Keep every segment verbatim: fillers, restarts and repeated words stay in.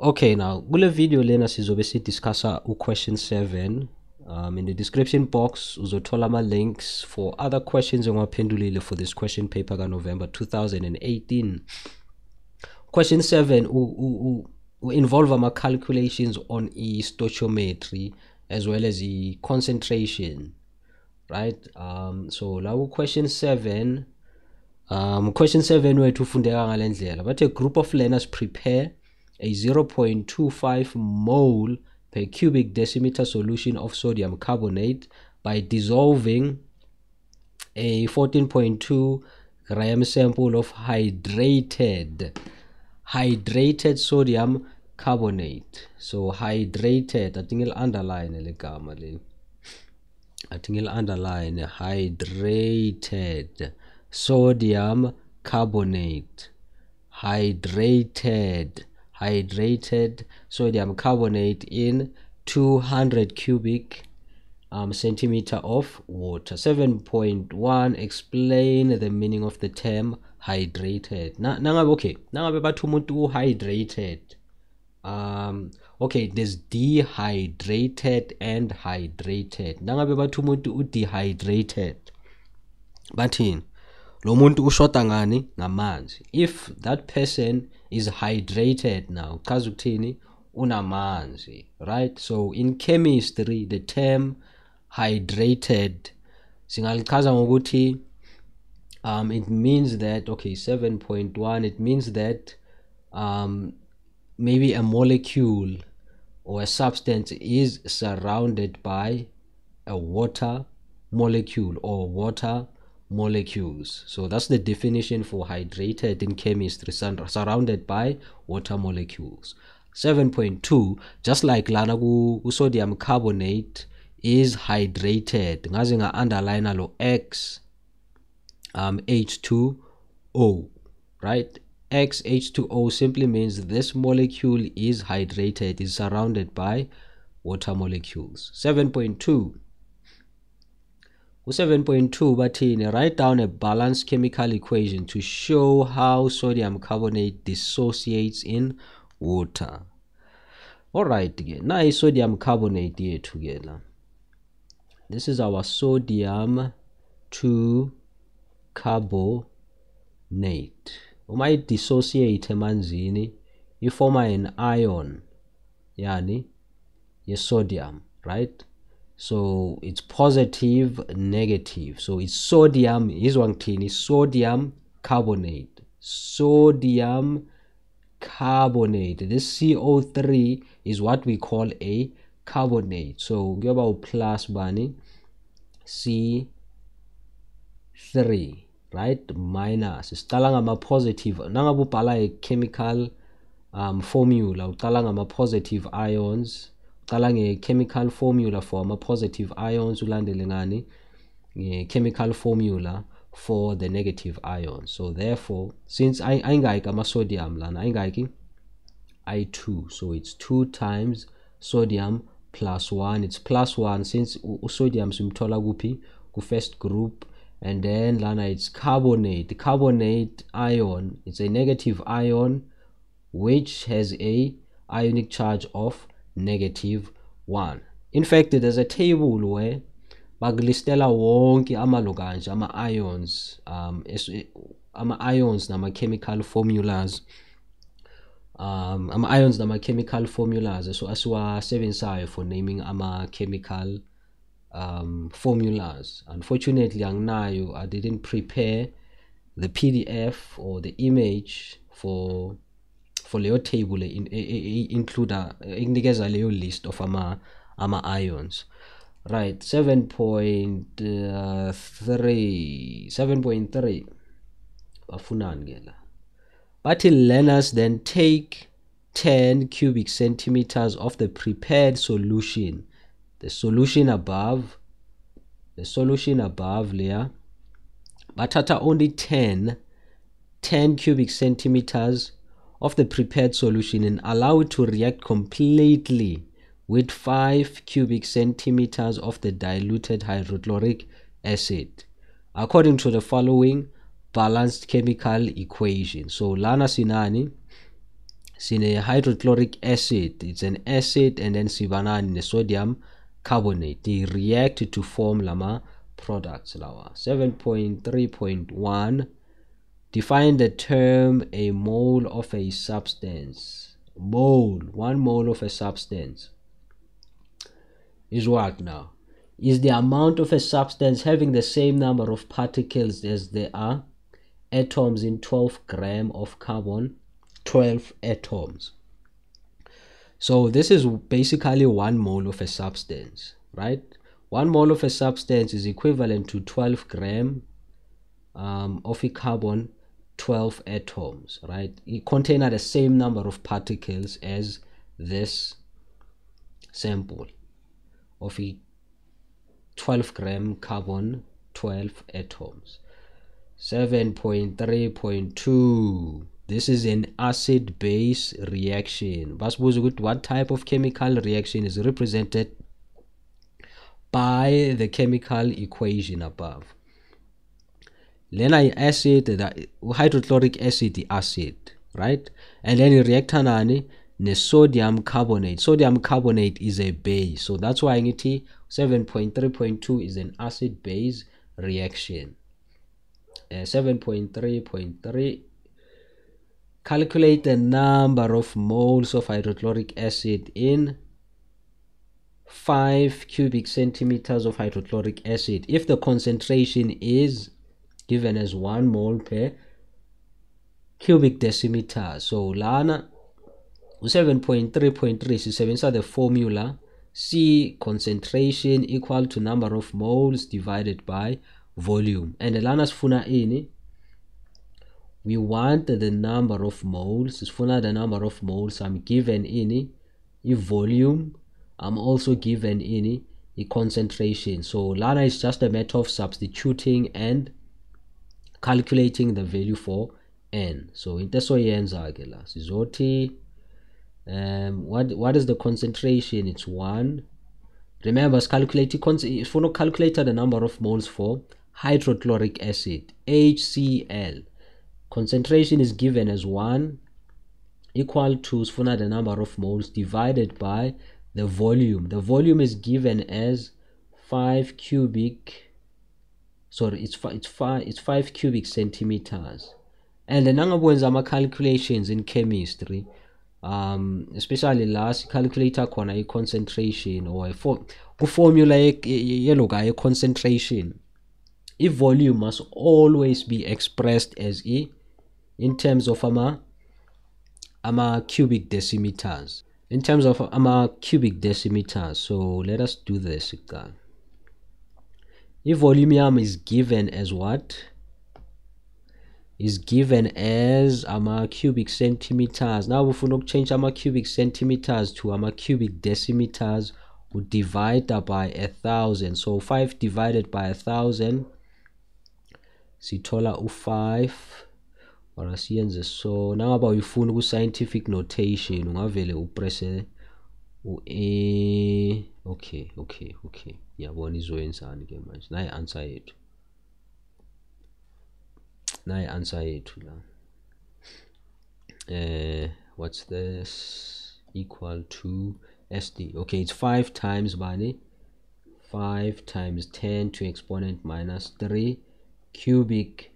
Okay, now kule video lena sizobe sidiscussa u-question seven. Um, in the description box uzothola ama links for other questions engawaphendulile for this question paper ka November two thousand eighteen. Question seven u, u, u involve ama calculations on e stoichiometry as well as e concentration, right? Um so la question seven, um question seven wethu ufundeka ngalendlela bathi a group of learners prepare a zero point two five mole per cubic decimeter solution of sodium carbonate by dissolving a fourteen point two gram sample of hydrated hydrated sodium carbonate. So hydrated, I think it'll underline elegantly. I think it'll underline hydrated sodium carbonate, hydrated hydrated sodium carbonate in two hundred cubic um, centimeter of water. seven point one, explain the meaning of the term hydrated. Na, na okay, now umuntu hydrated. Um, okay, there's dehydrated and hydrated. Nangabe bathu umuntu u dehydrated. Bathini? Lo muntu ushota ngani ngamanzi. If that person is hydrated now, kazuktini unamanzi, right? So in chemistry, the term hydrated, singalichaza ngokuthi um it means that, okay, seven point one, it means that um maybe a molecule or a substance is surrounded by a water molecule or water molecules. So that's the definition for hydrated in chemistry, surrounded by water molecules. Seven point two, just like lana ku sodium carbonate is hydrated, ngaze nga underline lo x um H two O, right? X H two O simply means this molecule is hydrated, is surrounded by water molecules. Seven point two, seven point two, but write down a balanced chemical equation to show how sodium carbonate dissociates in water. All right, again, now sodium carbonate here together. This is our sodium two carbonate. We might dissociate manzini, you form an ion, yani, yes, sodium, right? So it's positive, negative. So it's sodium, is one thing, is sodium carbonate. Sodium carbonate. This C O three is what we call a carbonate. So give about plus bunny C three, right? Minus. It's talangama positive. Nangabu pala chemical um formula. Talangama positive ions. A chemical formula for a positive ions, a chemical formula for the negative ions. So therefore, since I am sodium, I two, so it's two times sodium plus one. It's plus one since sodium is in first group, and then lana it's carbonate. The carbonate ion, it's a negative ion which has a ionic charge of negative one. In fact, there's a table where bagilistela wonke amaloganja ama ions um ama ions nama chemical formulas um ama ions nama chemical formulas, so aswa seven side for naming ama chemical um formulas. Unfortunately anginayo, I didn't prepare the P D F or the image for for leo table in include a inikeza leo list of ama ama ions, right? Seven point three afunan ngela but learners then take ten cubic centimeters of the prepared solution. The solution above, the solution above layer, but at only ten cubic centimeters of the prepared solution and allow it to react completely with five cubic centimeters of the diluted hydrochloric acid according to the following balanced chemical equation. So lana sinani It's in a hydrochloric acid. It's an acid, and then sibanani ne sodium carbonate. They react to form lama products lawa. seven point three point one, define the term a mole of a substance. Mole, one mole of a substance is what now? Is the amount of a substance having the same number of particles as there are atoms in twelve grams of carbon, twelve atoms. So this is basically one mole of a substance, right? One mole of a substance is equivalent to twelve grams um, of a carbon, twelve atoms, right? It contains the same number of particles as this sample of a twelve gram carbon, twelve atoms. seven point three point two, this is an acid base reaction. What type of chemical reaction is represented by the chemical equation above? Then I acid, the hydrochloric acid, the acid, right? And then reactant the sodium carbonate. Sodium carbonate is a base, so that's why seven point three point two is an acid base reaction. Uh, seven point three point three, calculate the number of moles of hydrochloric acid in five cubic centimeters of hydrochloric acid if the concentration is given as one mole per cubic decimeter. So lana seven point three point three, si sebenzisa the formula C concentration equal to number of moles divided by volume. And lana sifuna ini, we want the number of moles. Sifuna the number of moles. I'm given ini a volume. I'm also given ini a concentration. So lana is just a matter of substituting and calculating the value for n. So in this way, um what what is the concentration? It's one. Remember, it's calculating if we calculate the number of moles for hydrochloric acid, HCl. Concentration is given as one equal to the number of moles divided by the volume. The volume is given as five cubic. Sorry, it's five. It's five. It's five cubic centimeters. And the nangabwenza ama calculations in chemistry, um, especially last calculator kona concentration or a form, formula yellow guy concentration. A volume must always be expressed as E in terms of ama, ama cubic decimeters. In terms of ama cubic decimeters. So let us do this again. E volume is given as what? Is given as ama cubic centimeters. Now if we don't change ama cubic centimeters to ama cubic decimeters, we divide that by a thousand. So five divided by a thousand. Sithola u five or asiyenze so. Now about you funa ku scientific notation ungavele upresse u a. okay okay okay yabona izoyenzani ke manje nayi answer yethu nayi answer yethu la eh what's this equal to sd. Okay, it's five times money, five times ten to exponent minus three cubic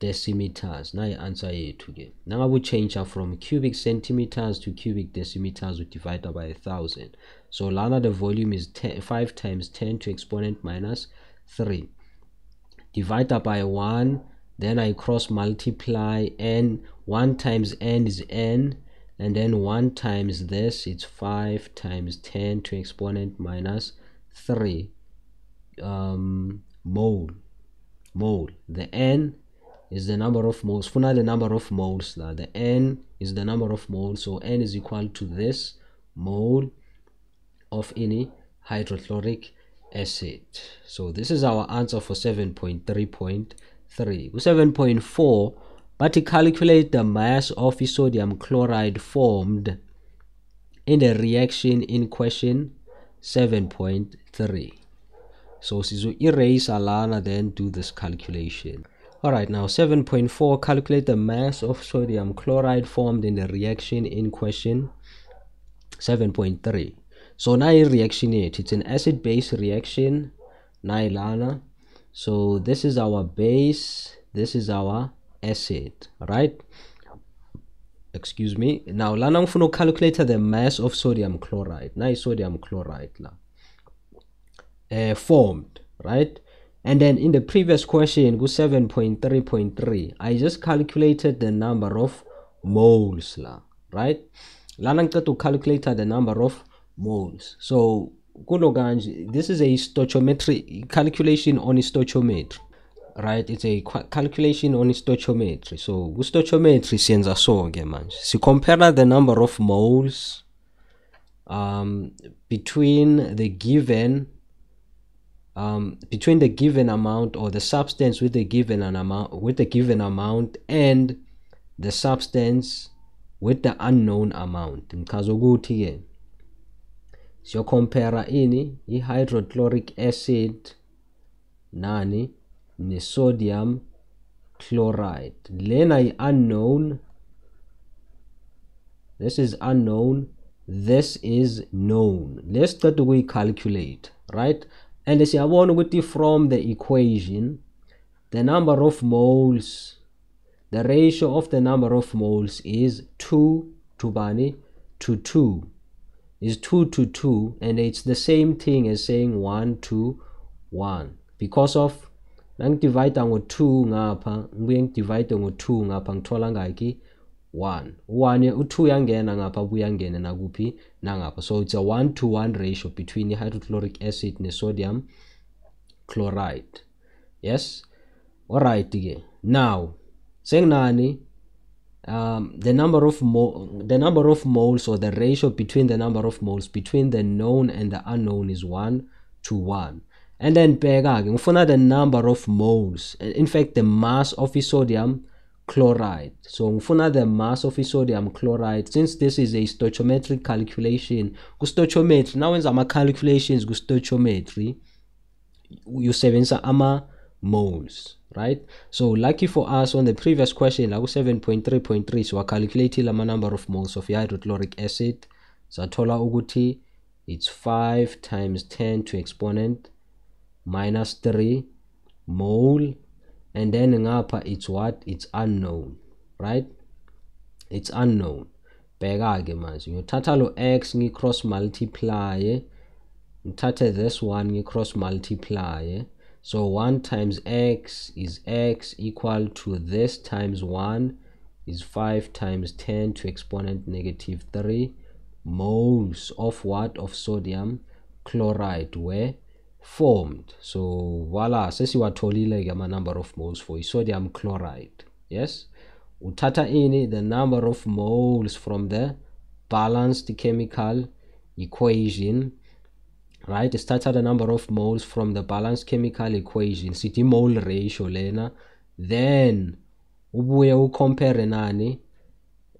decimeters. Now you answer it again. Now I will change up from cubic centimeters to cubic decimeters. We divide that by a thousand. So lana the volume is ten, five times ten to exponent minus three. Divide that by one. Then I cross multiply n. one times n is n. And then one times this, it's five times ten to exponent minus three um, mole. Mole. The n is the number of moles. Funa the number of moles. The n is the number of moles. So n is equal to this mole of any hydrochloric acid. So this is our answer for seven point three point three. seven point four, but to calculate the mass of sodium chloride formed in the reaction in question seven point three. So, so erase alana, then do this calculation. All right, now seven point four, calculate the mass of sodium chloride formed in the reaction in question. Seven point three. So now in reaction eight, it's an acid base reaction. Nylana. So this is our base, this is our acid, right? Excuse me. Now lana ngfuna calculate the mass of sodium chloride. Now sodium chloride la uh, formed, right? And then in the previous question, go seven point three point three, I just calculated the number of moles la, right? Lana ngqeda to calculate the number of moles. So this is a stoichiometry calculation on stoichiometry, right? It's a calculation on stoichiometry. So stoichiometry siyenza sonke manje, si compare the number of moles um between the given um between the given amount or the substance with the given an amount with the given amount and the substance with the unknown amount. Mchazokuthi-ke so compare ini hydrochloric acid nani ni sodium chloride. Lena is unknown, this is unknown, this is known. Let's start to we calculate, right? And as I want with you from the equation, the number of moles, the ratio of the number of moles is two to bani to two. Is two to two, and it's the same thing as saying one to one because of divide on two ngapha ngiyeng divide on two ngapha ngithola ngaki one one u two yangena ngapha buyangena nakuphi nangapha. So it's a one to one ratio between hydrochloric acid and sodium chloride. Yes, all right. Now sengnani um the number of mo the number of moles or the ratio between the number of moles between the known and the unknown is one to one. And then bheka ke ngifuna the number of moles, in fact the mass of sodium chloride. So ngifuna the mass of sodium chloride, since this is a stoichiometric calculation. Ku stoichiometry now wenza ama calculations ku stoichiometry usebenzisa ama moles, right? So lucky for us on the previous question like seven point three point three, so I calculated the number of moles of hydrochloric acid. So sathola ukuthi it's five times ten to exponent minus three mole, and then ngapha it's what? It's unknown, right? It's unknown. Bheka ke manje ngiyothatha lo x ngi cross multiply, ngithathe this one ngi cross multiply. So one times x is x equal to this times one is five times ten to exponent negative three moles of what? Of sodium chloride were formed. So voila, sesi watholile ke ama number of moles for sodium chloride. Yes, uthatha ini the number of moles from the balanced chemical equation, right? Started the number of moles from the balanced chemical equation, city mole ratio lena. Then ubuye u compare nani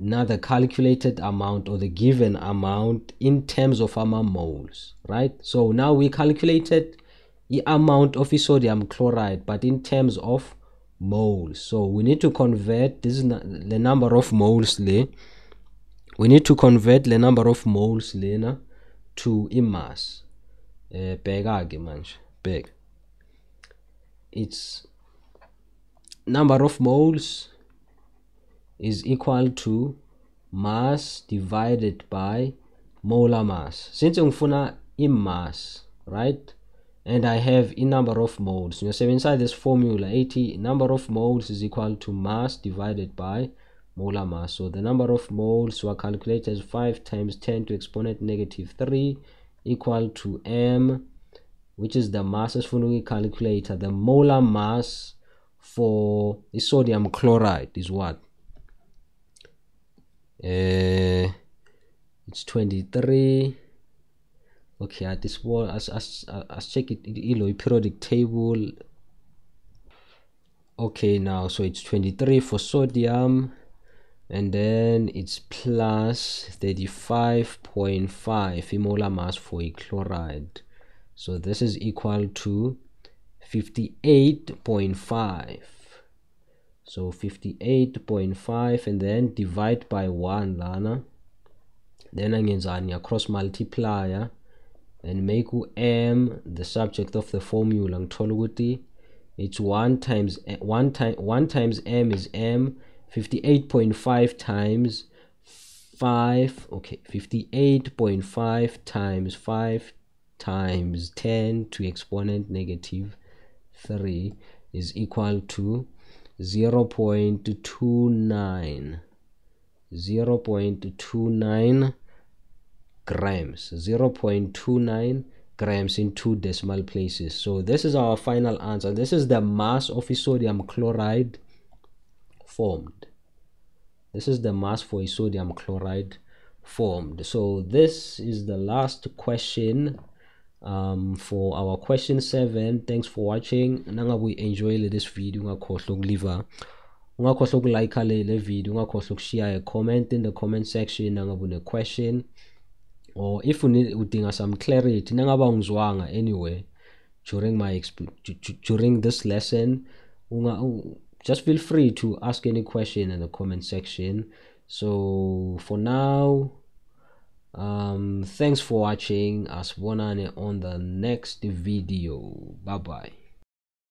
now the calculated amount or the given amount in terms of ama moles, right? So now we calculated the amount of sodium chloride but in terms of moles. So we need to convert this is the number of moles le. We need to convert the number of moles lena to a mass. Uh, big. It's number of moles is equal to mass divided by molar mass. Since ngifuna I mass, right? And I have a number of moles. So inside this formula, eighty number of moles is equal to mass divided by molar mass. So the number of moles were calculated as five times ten to exponent negative three equal to m, which is the mass as we calculator. The molar mass for the sodium chloride is what? Uh, it's twenty-three. Okay, at this wall, as as as check it, you know, periodic table. Okay, now so it's twenty-three for sodium, and then it's plus thirty-five point five molar mass for a chloride. So this is equal to fifty-eight point five So fifty-eight point five, and then divide by one lana. Then angenzani cross multiplier and make m the subject of the formula. It's one times one time one times m is m. fifty-eight point five times five, okay, fifty-eight point five times five times ten to exponent negative three is equal to zero point two nine zero point two nine grams, zero point two nine grams in two decimal places. So this is our final answer. This is the mass of a sodium chloride formed. This is the mass for a sodium chloride formed. So this is the last question um for our question seven. Thanks for watching. Nangabu enjoy this video. Ungakhohlwa ukuliva, ungakhohlwa ukulike le video, ungakhohlwa ukushare a comment in the comment section nangabu ne question, or if you need udinga some clarity nangaba ungizwanga anyway during my during this lesson, just feel free to ask any question in the comment section. So for now, um thanks for watching. Asibonane on the next video. Bye bye.